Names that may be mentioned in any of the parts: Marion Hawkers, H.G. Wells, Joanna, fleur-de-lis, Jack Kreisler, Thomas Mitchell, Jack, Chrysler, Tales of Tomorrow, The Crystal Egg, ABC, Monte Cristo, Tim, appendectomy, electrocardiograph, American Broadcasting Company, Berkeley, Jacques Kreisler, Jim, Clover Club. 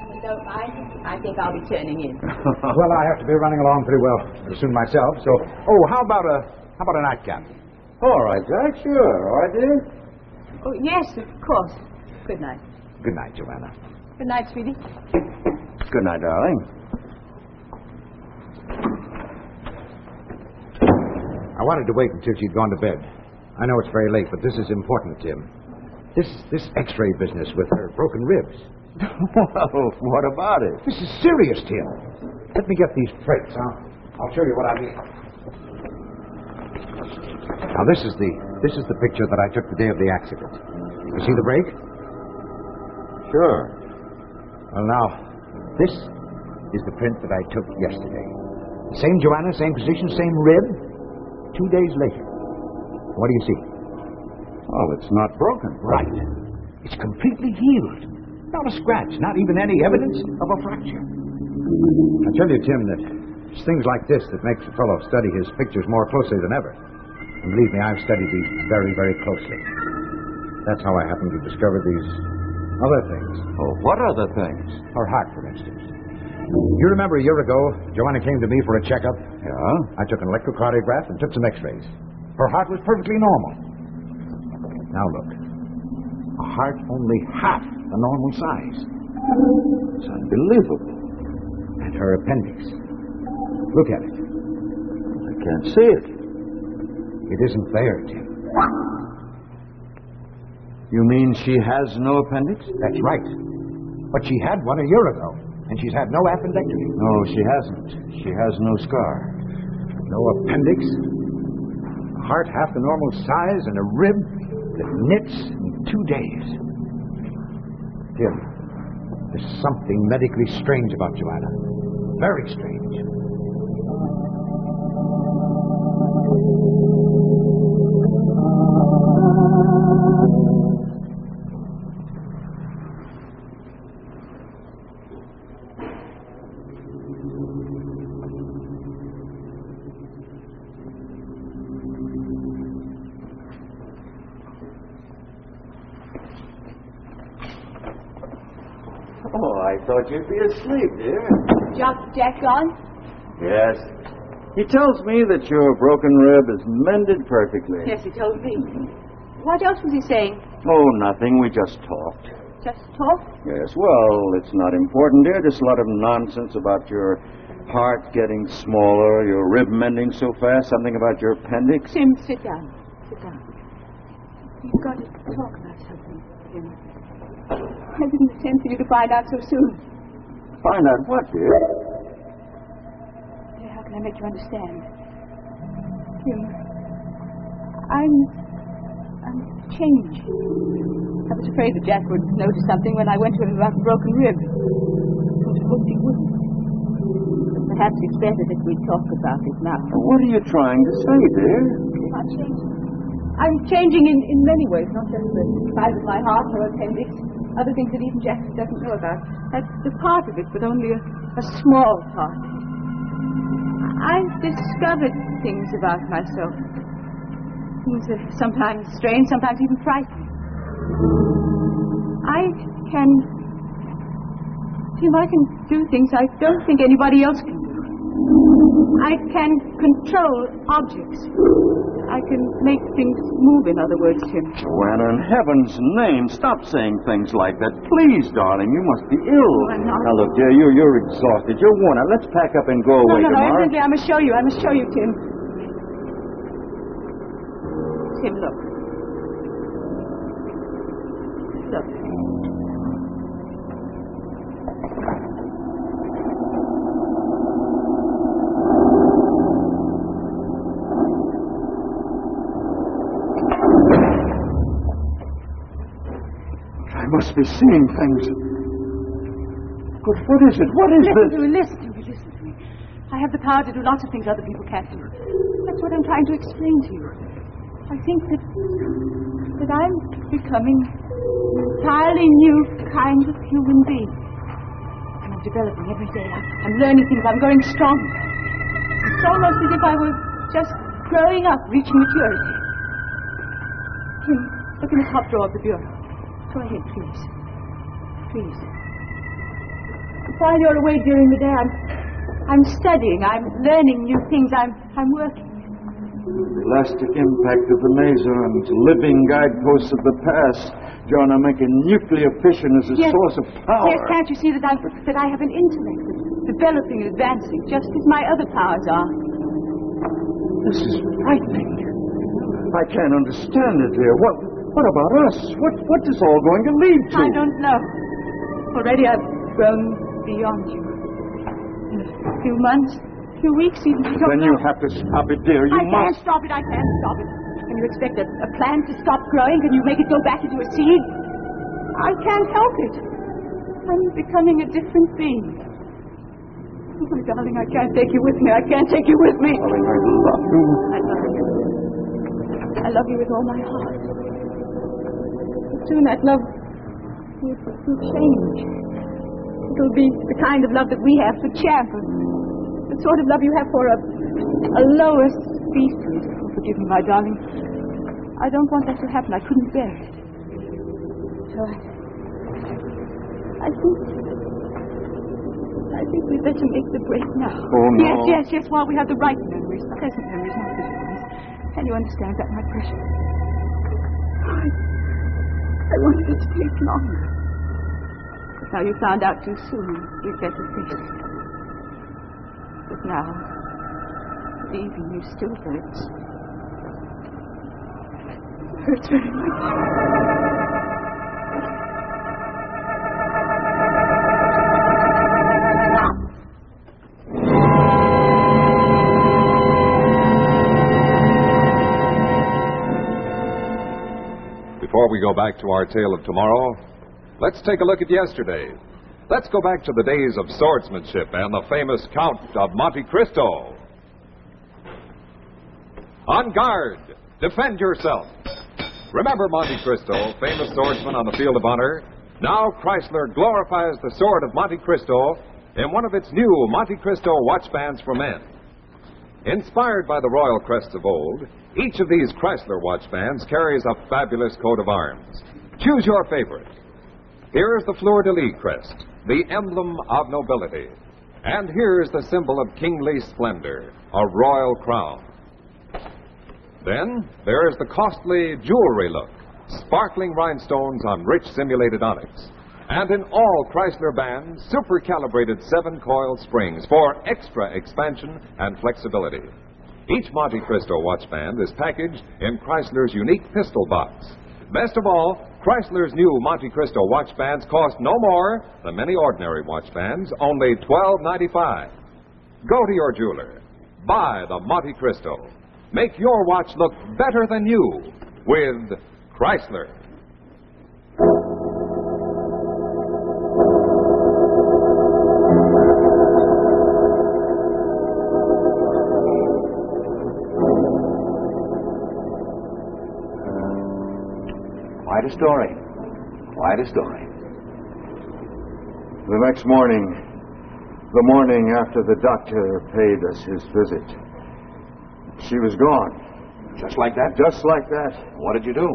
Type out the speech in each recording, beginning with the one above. and you don't mind, I think I'll be turning in. Well, I have to be running along pretty well soon myself, so... Oh, how about a nightcap? All right, Jack, sure. All right, dear? Oh, yes, of course. Good night. Good night, Joanna. Good night, sweetie. Good night, darling. I wanted to wait until she'd gone to bed. I know it's very late, but this is important, Tim. This x-ray business with her broken ribs. Well, what about it? This is serious, Tim. Let me get these plates. I'll show you what I mean. Now, this is the picture that I took the day of the accident. You see the break? Sure. Well, now, this is the print that I took yesterday. Same Joanna, same position, same rib. 2 days later. What do you see? Well, it's not broken. Right. It's completely healed. Not a scratch, not even any evidence of a fracture. I tell you, Tim, that it's things like this that makes a fellow study his pictures more closely than ever. And believe me, I've studied these very, very closely. That's how I happened to discover these other things. Oh, what other things? Her heart, for instance. You remember a year ago, Joanna came to me for a checkup? Yeah. I took an electrocardiograph and took some x-rays. Her heart was perfectly normal. Now look, a heart only half the normal size. It's unbelievable. And her appendix. Look at it. I can't see it. It isn't there, Jim. You mean she has no appendix? That's right. But she had one a year ago, and she's had no appendectomy. No, she hasn't. She has no scar. No appendix. A heart half the normal size and a rib that knits in 2 days. Tim, there's something medically strange about Joanna. Very strange. Thought you'd be asleep, dear. Jack gone? Yes. He tells me that your broken rib is mended perfectly. Yes, he told me. What else was he saying? Oh, nothing. We just talked. Just talked? Yes, well, it's not important, dear. Just a lot of nonsense about your heart getting smaller, your rib mending so fast, something about your appendix. Tim, sit down. Sit down. You've got to talk about something, Tim. I didn't intend for you to find out so soon. Find out what, dear? Dear, how can I make you understand? Jim, I'm changed. I was afraid that Jack would notice something when I went to him about the broken rib. But I hoped he wouldn't. But perhaps it's better that we talk about it now. What are you trying to say, dear? I'm changing. I'm changing in many ways, not just the size of my heart or appendix. Other things that even Jack doesn't know about. That's the part of it, but only a small part. I've discovered things about myself. Things that are sometimes strange, sometimes even frightening. I can do things I don't think anybody else can do. I can control objects. I can make things move, in other words, Jim. Joanna, in heaven's name, stop saying things like that. Please, darling, you must be ill. No, I'm not. Now, look, dear, you're exhausted. You're worn out. Let's pack up and go away tomorrow. No, evidently, I must show you. I must show you, Tim. Tim, look. Look. Must be seeing things. But what is it? What is this? Listen to me. I have the power to do lots of things other people can't do. That's what I'm trying to explain to you. I think that I'm becoming an entirely new kind of human being. And I'm developing every day. I'm learning things. I'm growing stronger. It's almost as if I were just growing up, reaching maturity. Jim, look in the top drawer of the bureau. Go ahead, please. While you're away during the day, I'm studying, I'm learning new things, I'm working. The elastic impact of the laser and living guideposts of the past, Joanna, making nuclear fission as a source of power. Yes, can't you see that I have an intellect developing and advancing, just as my other powers are? This is frightening. I can't understand it, dear. What about us? What is all going to lead to? I don't know. Already I've grown beyond you. In a few months, a few weeks even. Then you have to stop it, dear. You must. I can't stop it. I can't stop it. Can you expect a plant to stop growing? Can you make it go back into a seed? I can't help it. I'm becoming a different being. Oh, my darling, I can't take you with me. I can't take you with me. Darling, I love you. I love you. I love you with all my heart. But soon that love will change. It'll be the kind of love that we have for champions. The sort of love you have for a lower species. Oh, forgive me, my darling. I don't want that to happen. I couldn't bear it. So I think we'd better make the break now. Oh, no. Yes, while we have the right memories, the present memories, not the ones. Can you understand that, my precious? I wanted it to take longer. But now you found out too soon. We'd better face it. But now, leaving you still hurts. It hurts very much. Before we go back to our tale of tomorrow, let's take a look at yesterday. Let's go back to the days of swordsmanship and the famous Count of Monte Cristo. On guard! Defend yourself! Remember Monte Cristo, famous swordsman on the field of honor? Now Chrysler glorifies the sword of Monte Cristo in one of its new Monte Cristo watch bands for men. Inspired by the royal crests of old, each of these Chrysler watch bands carries a fabulous coat of arms. Choose your favorite. Here is the fleur-de-lis crest, the emblem of nobility. And here is the symbol of kingly splendor, a royal crown. Then there is the costly jewelry look, sparkling rhinestones on rich simulated onyx. And in all Chrysler bands, super-calibrated 7-coil springs for extra expansion and flexibility. Each Monte Cristo watch band is packaged in Chrysler's unique pistol box. Best of all, Chrysler's new Monte Cristo watch bands cost no more than many ordinary watch bands, only $12.95. Go to your jeweler. Buy the Monte Cristo. Make your watch look better than you with Chrysler. Quite a story. The next morning, the morning after the doctor paid us his visit, she was gone. Just like that? Just like that. What did you do?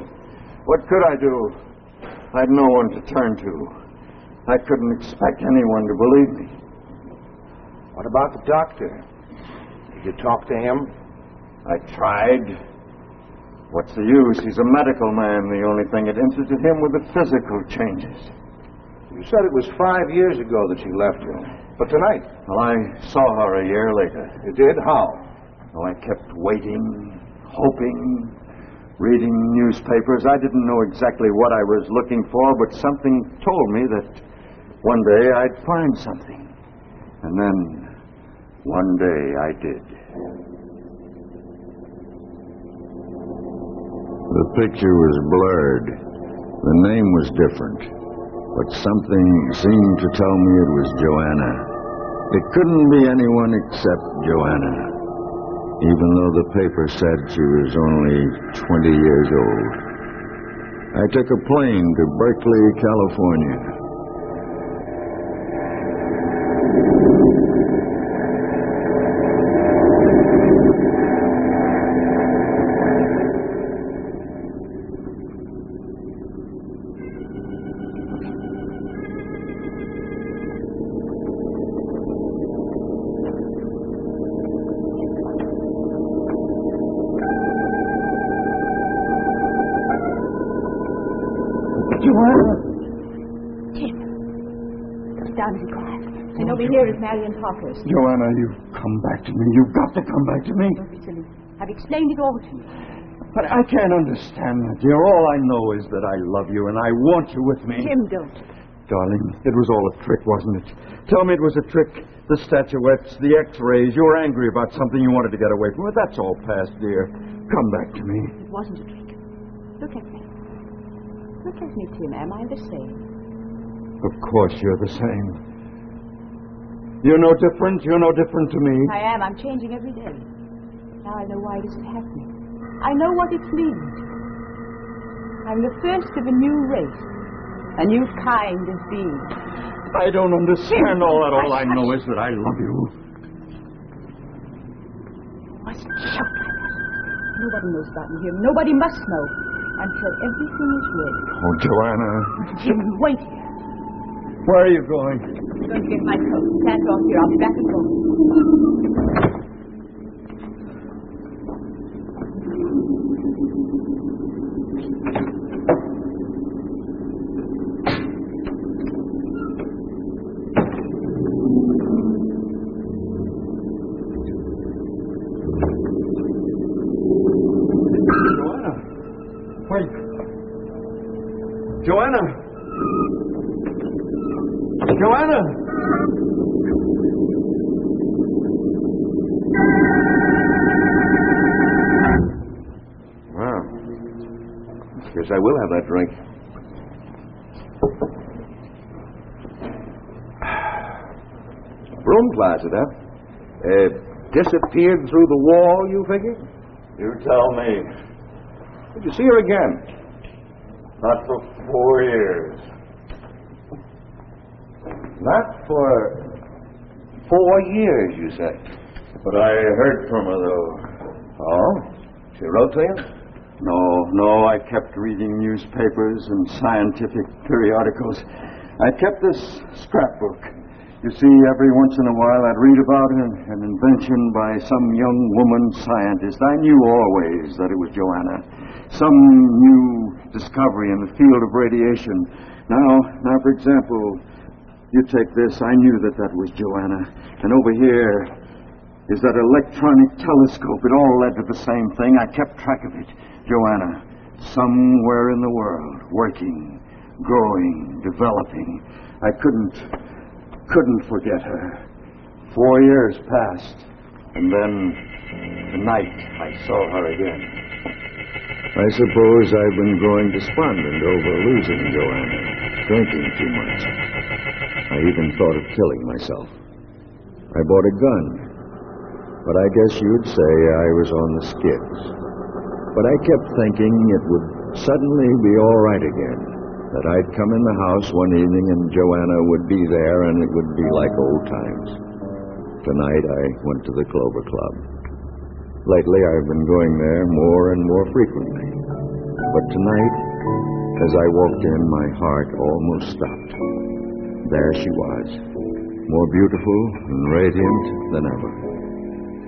What could I do? I had no one to turn to. I couldn't expect anyone to believe me. What about the doctor? Did you talk to him? I tried. What's the use? He's a medical man. The only thing that interested him were the physical changes. You said it was 5 years ago that she left you. But tonight? Well, I saw her a year later. You did? How? Well, I kept waiting, hoping, reading newspapers. I didn't know exactly what I was looking for, but something told me that one day I'd find something. And then one day I did. The picture was blurred. The name was different. But something seemed to tell me it was Joanna. It couldn't be anyone except Joanna, even though the paper said she was only 20 years old. I took a plane to Berkeley, California. down and be quiet. And over here is Marion Hawkers. Joanna, you come back to me. You've got to come back to me. Don't be silly. I've explained it all to you. But I can't understand that, dear. All I know is that I love you and I want you with me. Jim, don't. Darling, it was all a trick, wasn't it? Tell me it was a trick. The statuettes, the x-rays. You were angry about something you wanted to get away from. But that's all past, dear. Come back to me. It wasn't a trick. Look at me. Look at me, Tim. Am I the same? Of course you're the same. You're no different. You're no different to me. I am. I'm changing every day. Now I know why this is happening. I know what it means. I'm the first of a new race. A new kind of being. I don't understand all that. All I know is that I love you. You mustn't shout like that. Nobody knows about me here. Nobody must know until everything is ready. Oh, Joanna. Jim, wait here. Where are you going? I'm going to get my coat. Stand off here. I'll be back in a moment. I will have that drink. Broom closet, huh? Disappeared through the wall, you figure? You tell me. Did you see her again? Not for 4 years. Not for 4 years, you say? But I heard from her, though. Oh? She wrote to you? No, I kept reading newspapers and scientific periodicals. I kept this scrapbook. You see, every once in a while I'd read about an invention by some young woman scientist. I knew always that it was Joanna. Some new discovery in the field of radiation. Now, for example, you take this. I knew that was Joanna. And over here is that electronic telescope. It all led to the same thing. I kept track of it. Joanna, somewhere in the world, working, growing, developing. I couldn't forget her. 4 years passed, and then tonight I saw her again. I suppose I've been growing despondent over losing Joanna, drinking too much. I even thought of killing myself. I bought a gun, but I guess you'd say I was on the skids. But I kept thinking it would suddenly be all right again, that I'd come in the house one evening and Joanna would be there and it would be like old times. Tonight I went to the Clover Club. Lately I've been going there more and more frequently. But tonight, as I walked in, my heart almost stopped. There she was, more beautiful and radiant than ever.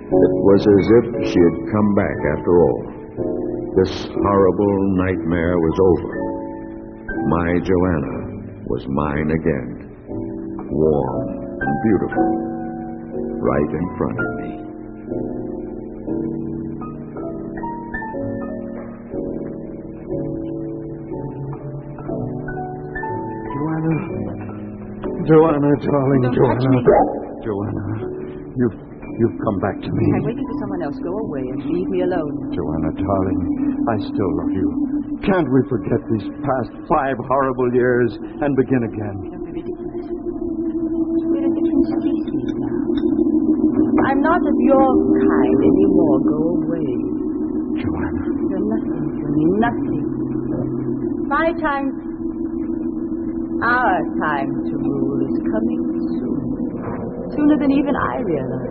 It was as if she had come back after all. This horrible nightmare was over. My Joanna was mine again, warm and beautiful, right in front of me. Joanna, darling, don't Joanna. Touch me. Joanna, You've come back to me. I'm waiting for someone else. Go away and leave me alone. Joanna, darling, I still love you. Can't we forget these past 5 horrible years and begin again? Don't be ridiculous. We're a different species now. I'm not of your kind anymore. Go away. Joanna. You're nothing to me. Nothing. My time, our time to rule is coming soon. Sooner than even I realize.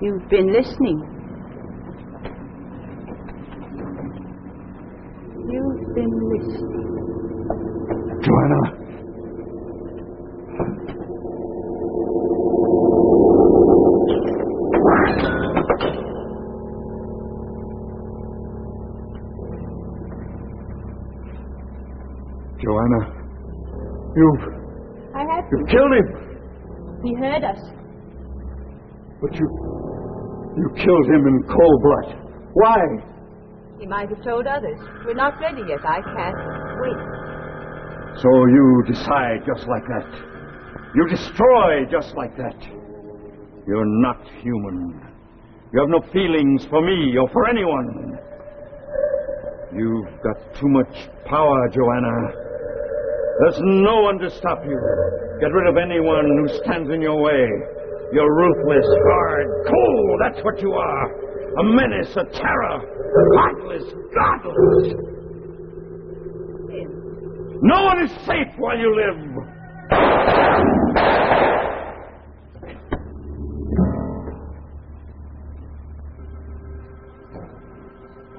You've been listening. You've been listening. Joanna. Joanna, you've killed him. He heard us. But you killed him in cold blood. Why? He might have told others. We're not ready yet. I can't wait. So you decide just like that. You destroy just like that. You're not human. You have no feelings for me or for anyone. You've got too much power, Joanna. There's no one to stop you. Get rid of anyone who stands in your way. You're ruthless, hard, cold. That's what you are. A menace, a terror. Heartless, godless. No one is safe while you live.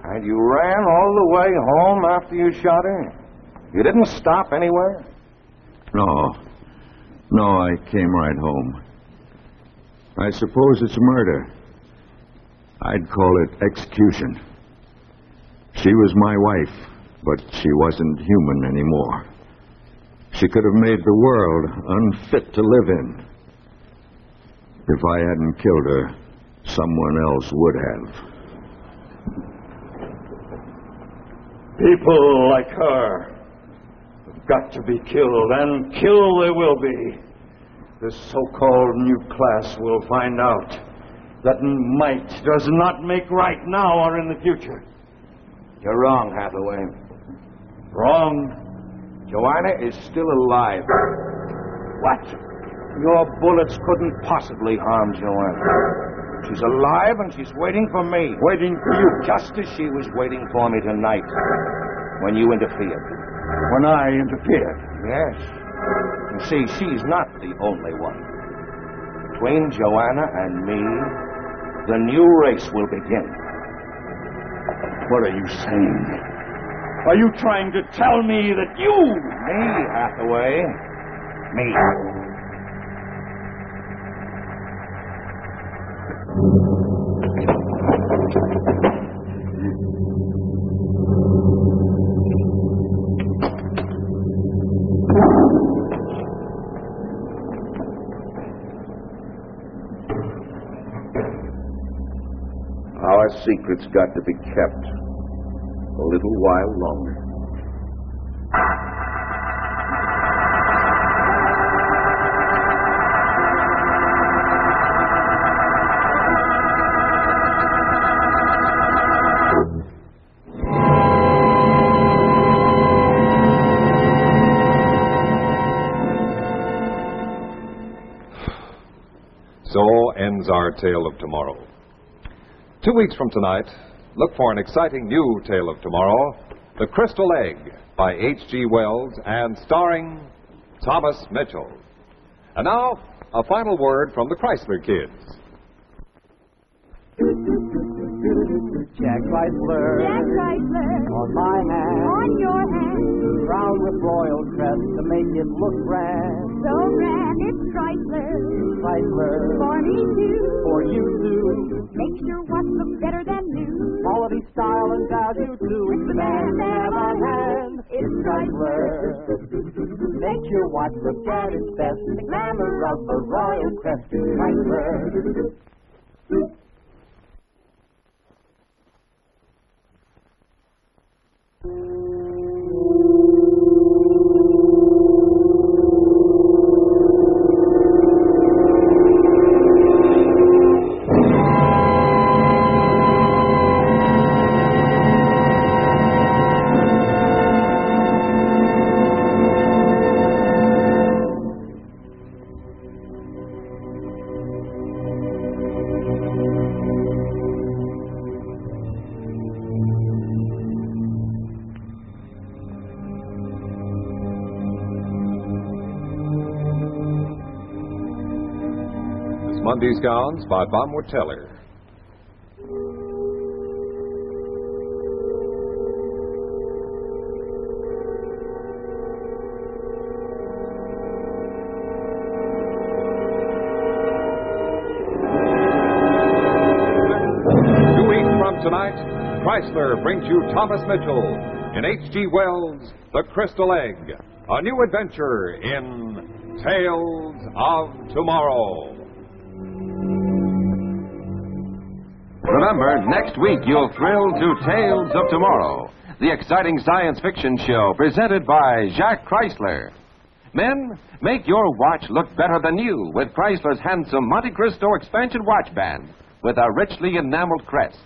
And you ran all the way home after you shot her? You didn't stop anywhere? No. No, I came right home. I suppose it's murder. I'd call it execution. She was my wife, but she wasn't human anymore. She could have made the world unfit to live in. If I hadn't killed her, someone else would have. People like her have got to be killed, and killed they will be. This so-called new class will find out that might does not make right now or in the future. You're wrong, Hathaway. Wrong? Joanna is still alive. What? Your bullets couldn't possibly harm Joanna. She's alive and she's waiting for me. Waiting for you? Just as she was waiting for me tonight. When you interfered. When I interfered? Yes. You see, she's not the only one. Between Joanna and me, the new race will begin. What are you saying? Are you trying to tell me that you... Me, Hathaway. Me. Our secret's got to be kept a little while longer. So ends our Tale of Tomorrow. 2 weeks from tonight, look for an exciting new Tale of Tomorrow, The Crystal Egg, by H.G. Wells, and starring Thomas Mitchell. And now, a final word from the Chrysler Kids. Jack Kreisler. Jack Kreisler. On my hand. On your hand. Crowned with royal crest to make it look grand. So grand, it's Chrysler. Chrysler. For me too. For you too. Make sure what looks better than new. Quality, style, and value too. It's the best ever hand. It's Chrysler. Make sure what looks better is best. The glamour of the royal crest is Chrysler. Monday's Gowns by Bomwood Teller. Remember, 2 weeks from tonight, Chrysler brings you Thomas Mitchell in H.G. Wells' The Crystal Egg, a new adventure in Tales of Tomorrow. Remember, next week you'll thrill to Tales of Tomorrow, the exciting science fiction show presented by Jacques Kreisler. Men, make your watch look better than new with Chrysler's handsome Monte Cristo expansion watch band with a richly enameled crest.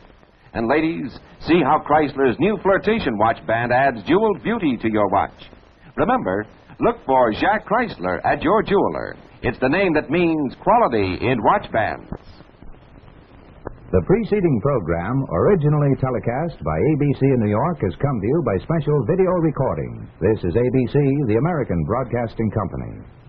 And ladies, see how Chrysler's new flirtation watch band adds jeweled beauty to your watch. Remember, look for Jacques Kreisler at your jeweler. It's the name that means quality in watch bands. The preceding program, originally telecast by ABC in New York, has come to you by special video recording. This is ABC, the American Broadcasting Company.